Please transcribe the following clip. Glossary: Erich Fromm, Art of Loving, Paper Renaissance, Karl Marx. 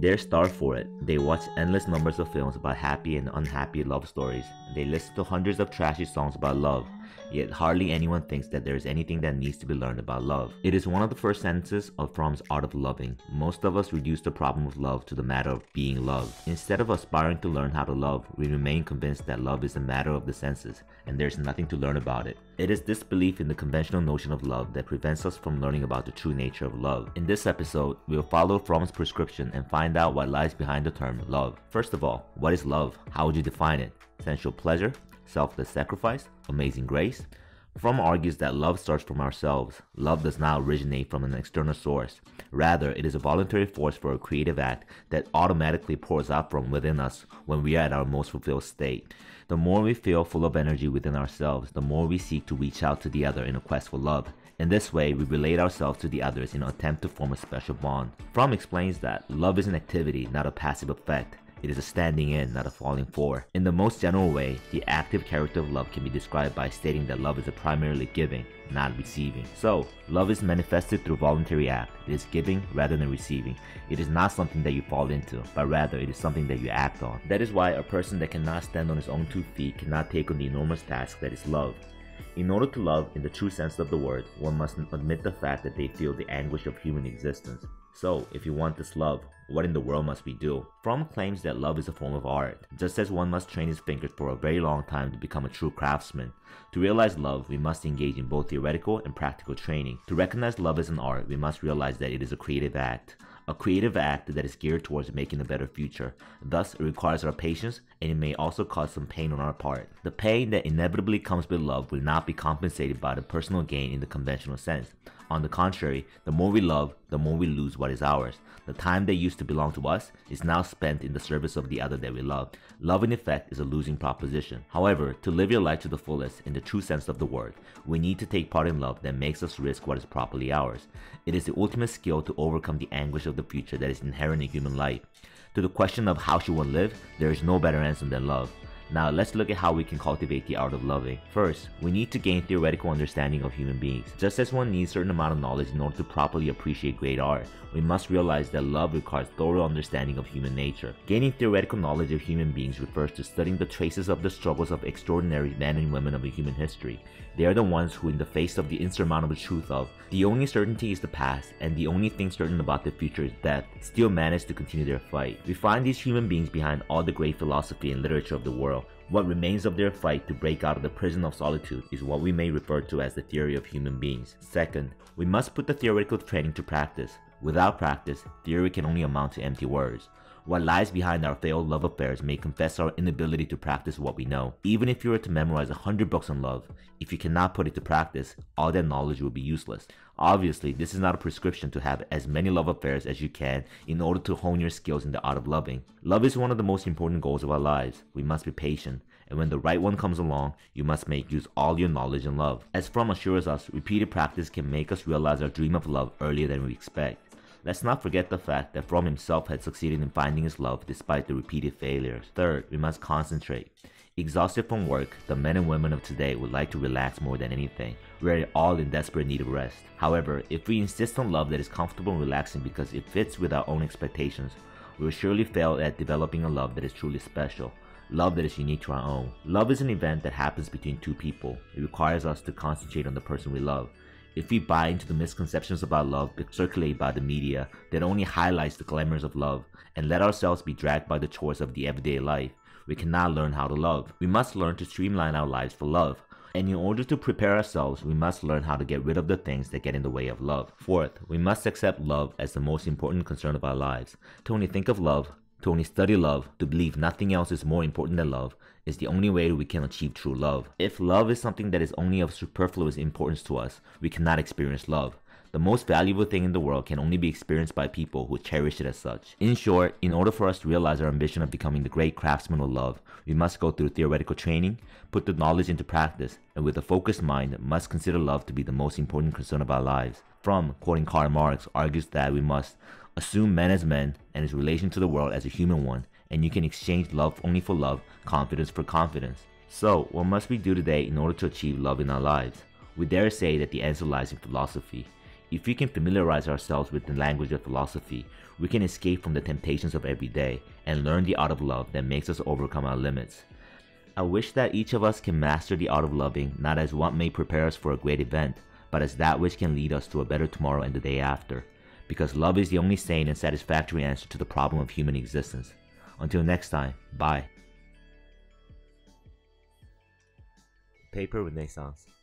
They're starved for it. They watch endless numbers of films about happy and unhappy love stories. They listen to hundreds of trashy songs about love, yet hardly anyone thinks that there is anything that needs to be learned about love. It is one of the first sentences of Fromm's Art of Loving. Most of us reduce the problem of love to the matter of being loved. Instead of aspiring to learn how to love, we remain convinced that love is a matter of the senses, and there is nothing to learn about it. It is this belief in the conventional notion of love that prevents us from learning about the true nature of love. In this episode, we'll follow Fromm's prescription and find out what lies behind the term love. First of all, what is love? How would you define it? Sensual pleasure? Selfless sacrifice? Amazing grace? Fromm argues that love starts from ourselves. Love does not originate from an external source. Rather, it is a voluntary force for a creative act that automatically pours out from within us when we are at our most fulfilled state. The more we feel full of energy within ourselves, the more we seek to reach out to the other in a quest for love. In this way, we relate ourselves to the others in an attempt to form a special bond. Fromm explains that love is an activity, not a passive effect. It is a standing in, not a falling for. In the most general way, the active character of love can be described by stating that love is a primarily giving, not receiving. So, love is manifested through voluntary act. It is giving rather than receiving. It is not something that you fall into, but rather it is something that you act on. That is why a person that cannot stand on his own two feet cannot take on the enormous task that is love. In order to love, in the true sense of the word, one must admit the fact that they feel the anguish of human existence. So, if you want this love, what in the world must we do? Fromm claims that love is a form of art. Just as one must train his fingers for a very long time to become a true craftsman, to realize love, we must engage in both theoretical and practical training. To recognize love as an art, we must realize that it is a creative act that is geared towards making a better future. Thus, it requires our patience, and it may also cause some pain on our part. The pain that inevitably comes with love will not be compensated by the personal gain in the conventional sense. On the contrary, the more we love, the more we lose what is ours. The time that used to belong to us is now spent in the service of the other that we love. Love, in effect, is a losing proposition. However, to live your life to the fullest in the true sense of the word, we need to take part in love that makes us risk what is properly ours. It is the ultimate skill to overcome the anguish of the future that is inherent in human life. To the question of how should one live, there is no better answer than love. Now let's look at how we can cultivate the art of loving. First, we need to gain theoretical understanding of human beings. Just as one needs a certain amount of knowledge in order to properly appreciate great art, we must realize that love requires thorough understanding of human nature. Gaining theoretical knowledge of human beings refers to studying the traces of the struggles of extraordinary men and women of human history. They are the ones who, in the face of the insurmountable truth of the only certainty is the past and the only thing certain about the future is death, still manage to continue their fight. We find these human beings behind all the great philosophy and literature of the world. What remains of their fight to break out of the prison of solitude is what we may refer to as the theory of human beings. Second, we must put the theoretical training to practice. Without practice, theory can only amount to empty words. What lies behind our failed love affairs may confess our inability to practice what we know. Even if you were to memorize 100 books on love, if you cannot put it to practice, all that knowledge will be useless. Obviously, this is not a prescription to have as many love affairs as you can in order to hone your skills in the art of loving. Love is one of the most important goals of our lives. We must be patient, and when the right one comes along, you must make use of all your knowledge and love. As Fromm assures us, repeated practice can make us realize our dream of love earlier than we expect. Let's not forget the fact that Fromm himself had succeeded in finding his love despite the repeated failures. Third, we must concentrate. Exhausted from work, the men and women of today would like to relax more than anything. We are all in desperate need of rest. However, if we insist on love that is comfortable and relaxing because it fits with our own expectations, we will surely fail at developing a love that is truly special. Love that is unique to our own. Love is an event that happens between two people. It requires us to concentrate on the person we love. If we buy into the misconceptions about love circulated by the media that only highlights the glamours of love and let ourselves be dragged by the chores of the everyday life, we cannot learn how to love. We must learn to streamline our lives for love. And in order to prepare ourselves, we must learn how to get rid of the things that get in the way of love. Fourth, we must accept love as the most important concern of our lives. To only think of love, to only study love, to believe nothing else is more important than love, is the only way we can achieve true love. If love is something that is only of superfluous importance to us, we cannot experience love. The most valuable thing in the world can only be experienced by people who cherish it as such. In short, in order for us to realize our ambition of becoming the great craftsman of love, we must go through theoretical training, put the knowledge into practice, and with a focused mind, must consider love to be the most important concern of our lives. Fromm, quoting Karl Marx, argues that we must assume man as man and his relation to the world as a human one, and you can exchange love only for love, confidence for confidence. So, what must we do today in order to achieve love in our lives? We dare say that the answer lies in philosophy. If we can familiarize ourselves with the language of philosophy, we can escape from the temptations of every day and learn the art of love that makes us overcome our limits. I wish that each of us can master the art of loving not as what may prepare us for a great event, but as that which can lead us to a better tomorrow and the day after, because love is the only sane and satisfactory answer to the problem of human existence. Until next time, bye. Paper Renaissance.